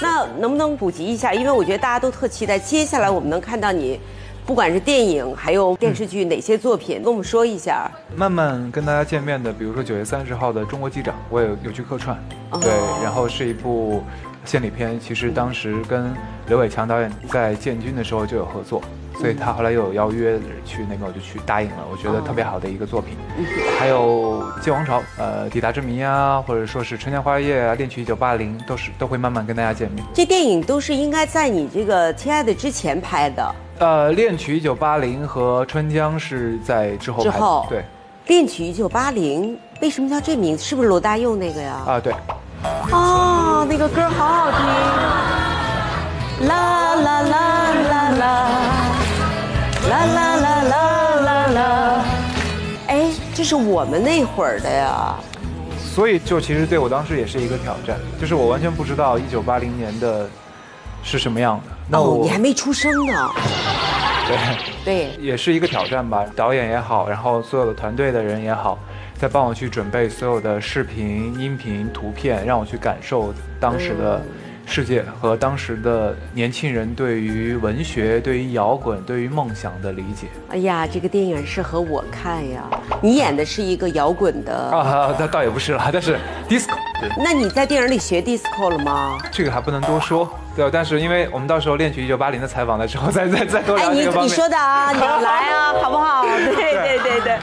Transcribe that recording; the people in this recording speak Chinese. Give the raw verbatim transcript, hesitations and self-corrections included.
那能不能普及一下？因为我觉得大家都特期待，接下来我们能看到你，不管是电影还有电视剧，哪些作品、嗯、跟我们说一下？慢慢跟大家见面的，比如说九月三十号的《中国机长》，我也有去客串，哦、对，然后是一部献礼片。其实当时跟刘伟强导演在建军的时候就有合作。 所以他后来又有邀约去那个，我就去答应了。我觉得特别好的一个作品，哦、还有《借王朝》、呃，《抵达之谜》啊，或者说是《春江花月》啊，《恋曲一九八零》都是都会慢慢跟大家见面。这电影都是应该在你这个《亲爱的》之前拍的。呃，《恋曲一九八零》和《春江》是在之后拍的。之后对，《恋曲一九八零》为什么叫这名字？是不是罗大佑那个呀？啊，对。哦，那个歌好好听。啦啦啦啦啦。 啦啦啦啦啦啦！哎，这是我们那会儿的呀。所以就其实对我当时也是一个挑战，就是我完全不知道一九八零年的是什么样的。那我、哦、你还没出生呢。对对，也是一个挑战吧。导演也好，然后所有的团队的人也好，在帮我去准备所有的视频、音频、图片，让我去感受当时的。嗯 世界和当时的年轻人对于文学、对于摇滚、对于梦想的理解。哎呀，这个电影适合我看呀！你演的是一个摇滚的啊，那倒也不是了，但是 disco。那你在电影里学 disco 了吗？这个还不能多说，对。但是因为我们到时候《恋曲一九八零》的采访的时候，再再再多聊这个方面。哎，你你说的啊，你来啊，好不好？对对对对。